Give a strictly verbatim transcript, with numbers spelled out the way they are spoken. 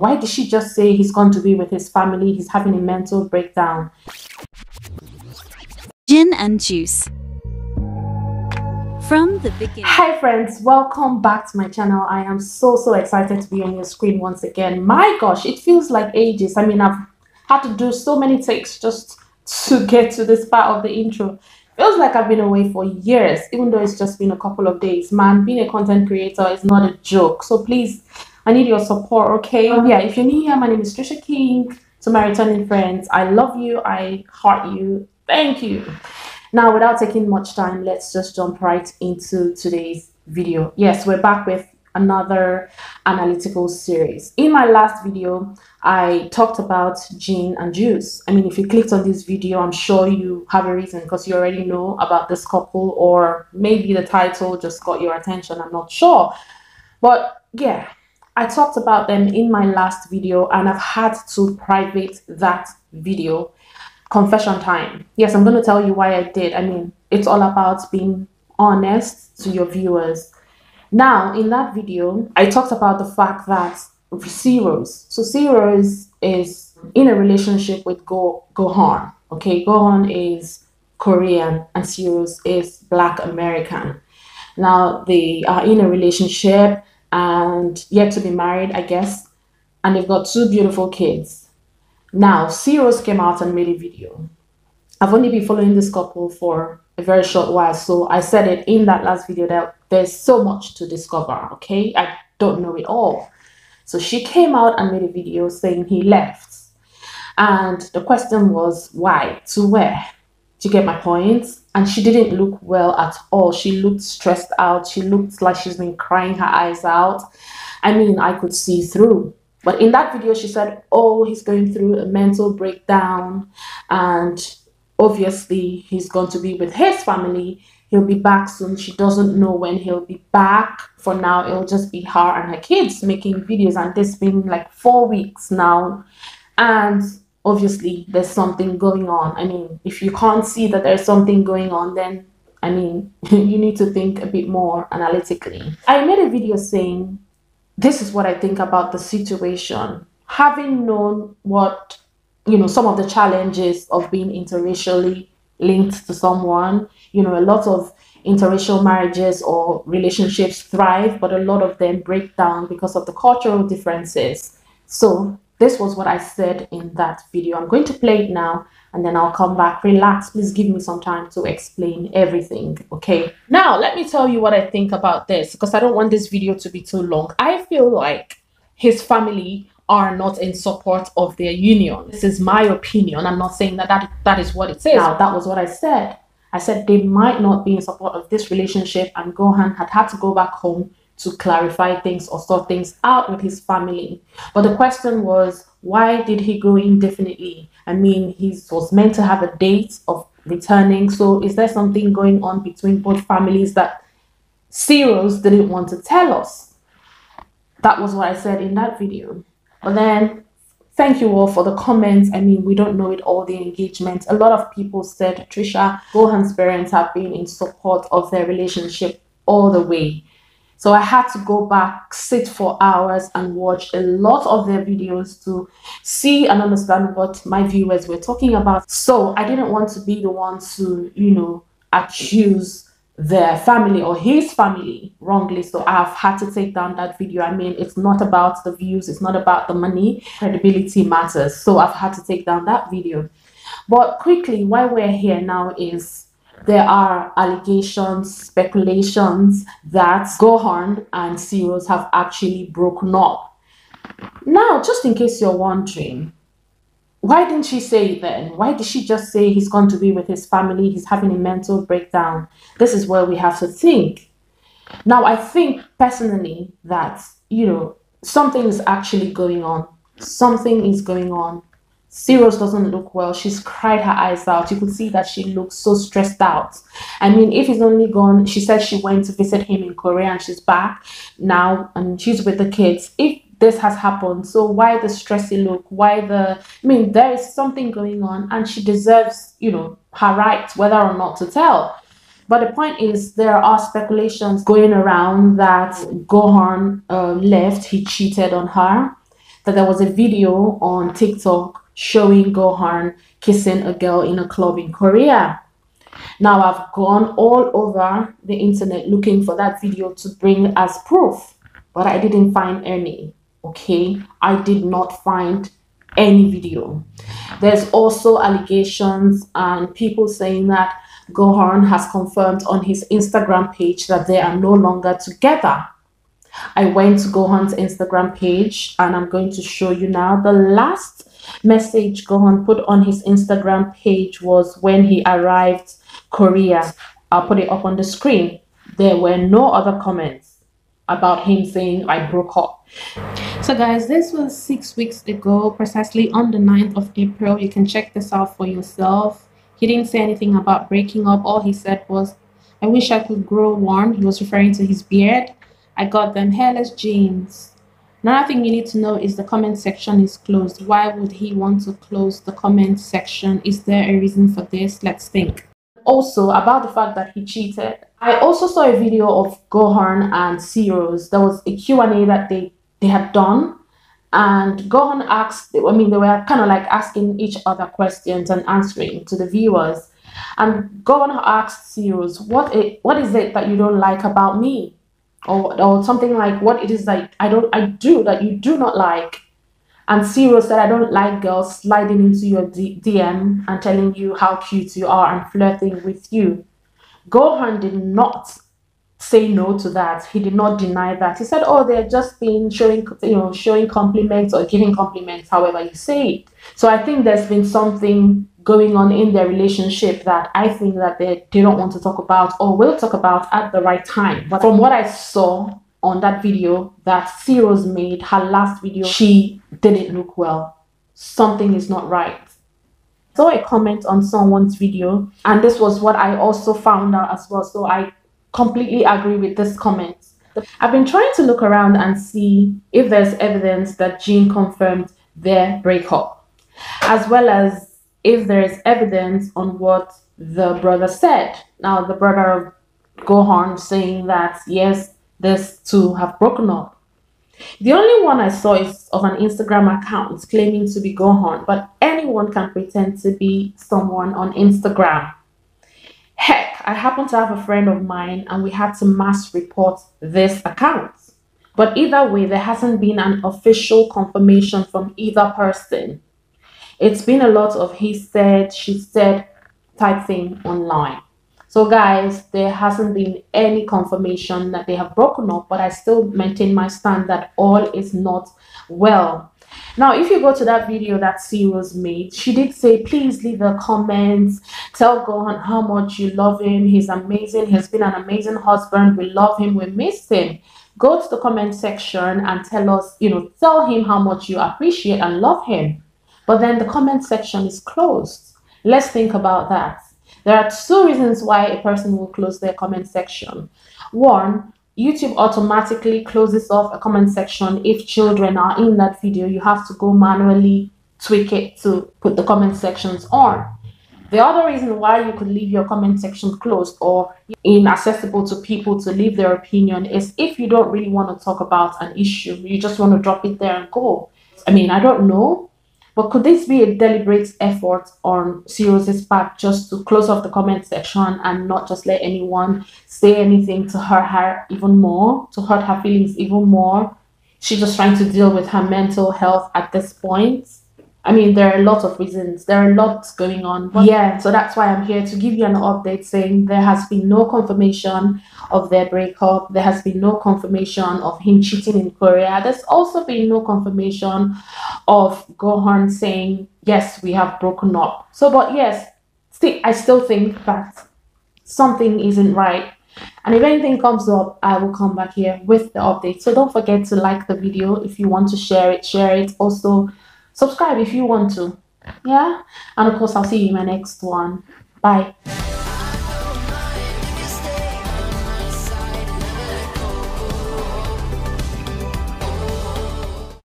Why did she just say he's going to be with his family? He's having a mental breakdown. Jin and Juice. From the beginning. Hi friends, welcome back to my channel. I am so so excited to be on your screen once again. My gosh, it feels like ages. I mean, I've had to do so many takes just to get to this part of the intro. Feels like I've been away for years, even though it's just been a couple of days. Man, being a content creator is not a joke. So please, I need your support, okay? Um, yeah, if you're new here, my name is Trisha King. To my returning friends, I love you, I heart you, thank you. Now, without taking much time, let's just jump right into today's video. Yes, we're back with another analytical series. In my last video, I talked about Jin and Juice. I mean, if you clicked on this video, I'm sure you have a reason because you already know about this couple, or maybe the title just got your attention, I'm not sure. But yeah, I talked about them in my last video and I've had to private that video. Confession time. Yes, I'm going to tell you why I did. I mean, it's all about being honest to your viewers. Now, in that video, I talked about the fact that Cerose. So Cerose is in a relationship with Go Gohan. Okay, Gohan is Korean and Cerose is Black American. Now, they are in a relationship and yet to be married, I guess. And they've got two beautiful kids. Now, Cerose came out and made a video. I've only been following this couple for a very short while, so I said it in that last video that there's so much to discover, okay? I don't know it all. So she came out and made a video saying he left. And the question was, why? To where? Do you get my point? And she didn't look well at all. She looked stressed out. She looked like she's been crying her eyes out. I mean, I could see through. But in that video, she said, oh, he's going through a mental breakdown and obviously he's going to be with his family. He'll be back soon. She doesn't know when he'll be back. For now, it'll just be her and her kids making videos, and this has been like four weeks now. And obviously, there's something going on. I mean, if you can't see that there's something going on, then, I mean, you need to think a bit more analytically. I made a video saying, this is what I think about the situation. Having known what, you know, some of the challenges of being interracially linked to someone, you know, a lot of interracial marriages or relationships thrive, but a lot of them break down because of the cultural differences. So this was what I said in that video. I'm going to play it now and then I'll come back. Relax, please give me some time to explain everything, okay? Now, let me tell you what I think about this because I don't want this video to be too long. I feel like his family are not in support of their union. This is my opinion. I'm not saying that that, that is what it says. Now, that was what I said. I said they might not be in support of this relationship and Gohan had had to go back home to clarify things or sort things out with his family. But the question was, why did he go indefinitely? I mean, he was meant to have a date of returning. So is there something going on between both families that Cerose didn't want to tell us? That was what I said in that video. But then, thank you all for the comments. I mean, we don't know it all, the engagement. A lot of people said, Trisha, Gohan's parents have been in support of their relationship all the way. So I had to go back, sit for hours and watch a lot of their videos to see and understand what my viewers were talking about. So I didn't want to be the one to, you know, accuse their family or his family wrongly, so I've had to take down that video. I mean, it's not about the views, it's not about the money. Credibility matters, so I've had to take down that video. But quickly, why we're here now is there are allegations, speculations that Gohan and Cerose have actually broken up. Now, just in case you're wondering, why didn't she say it then? Why did she just say he's going to be with his family? He's having a mental breakdown. This is where we have to think. Now, I think personally that, you know, something is actually going on. Something is going on. Cerose doesn't look well. She's cried her eyes out. You could see that she looks so stressed out. I mean, if he's only gone, she said she went to visit him in Korea and she's back now and she's with the kids. If this has happened, so why the stressy look? Why the, I mean, there is something going on and she deserves, you know, her rights, whether or not to tell. But the point is, there are speculations going around that Gohan uh, left, he cheated on her. that there was a video on TikTok showing Gohan kissing a girl in a club in Korea. Now I've gone all over the internet looking for that video to bring as proof, but I didn't find any. Okay, I did not find any video. There's also allegations and people saying that Gohan has confirmed on his Instagram page that they are no longer together. I went to Gohan's Instagram page and I'm going to show you now. The last message Gohan put on his Instagram page was when he arrived Korea. I'll put it up on the screen. There were no other comments about him saying I broke up. So guys, this was six weeks ago, precisely on the ninth of April. You can check this out for yourself. He didn't say anything about breaking up. All he said was, I wish I could grow one. He was referring to his beard. I got them hairless jeans. Another thing you need to know is the comment section is closed. Why would he want to close the comment section? Is there a reason for this? Let's think. Also, about the fact that he cheated, I also saw a video of Gohan and Cerose. There was a Q and A that they, they had done. And Gohan asked, I mean, they were kind of like asking each other questions and answering to the viewers. And Gohan asked Cerose, what, it, what is it that you don't like about me? Or, or something like, what it is that I don't, I do that you do not like. And Cerose said, I don't like girls sliding into your D M and telling you how cute you are and flirting with you. Gohan did not say no to that. He did not deny that. He said, oh, they're just being showing, you know, showing compliments or giving compliments, however you say it. So I think there's been something going on in their relationship that I think that they, they don't want to talk about or will talk about at the right time. But from what I saw on that video that Cerose made, her last video, she didn't look well. Something is not right. I saw a comment on someone's video, and this was what I also found out as well, so I completely agree with this comment. I've been trying to look around and see if there's evidence that Jin confirmed their breakup, as well as if there is evidence on what the brother said. Now the brother of Gohan saying that yes, these two have broken up. The only one I saw is of an Instagram account claiming to be Gohan, but anyone can pretend to be someone on Instagram. Heck, I happen to have a friend of mine and we had to mass report this account. But either way, there hasn't been an official confirmation from either person. It's been a lot of he said, she said type thing online. So guys, there hasn't been any confirmation that they have broken up, but I still maintain my stand that all is not well. Now, if you go to that video that Cerose made, she did say, please leave a comment, tell Gohan how much you love him, he's amazing, he's been an amazing husband, we love him, we miss him. Go to the comment section and tell us, you know, tell him how much you appreciate and love him. But then the comment section is closed. Let's think about that. There are two reasons why a person will close their comment section. One, YouTube automatically closes off a comment section. If children are in that video, you have to go manually tweak it to put the comment sections on. The other reason why you could leave your comment section closed or inaccessible to people to leave their opinion is if you don't really want to talk about an issue, you just want to drop it there and go. I mean, I don't know. But could this be a deliberate effort on Cerose's part just to close off the comment section and not just let anyone say anything to hurt her even more, to hurt her feelings even more? She's just trying to deal with her mental health at this point. I mean, there are a lot of reasons. There are lots going on. But yeah, so that's why I'm here to give you an update saying there has been no confirmation of their breakup. There has been no confirmation of him cheating in Korea. There's also been no confirmation of Gohan saying, yes, we have broken up. So, but yes, st- I still think that something isn't right. And if anything comes up, I will come back here with the update. So don't forget to like the video. If you want to share it, share it. Also, subscribe if you want to. Yeah, and of course I'll see you in my next one. Bye.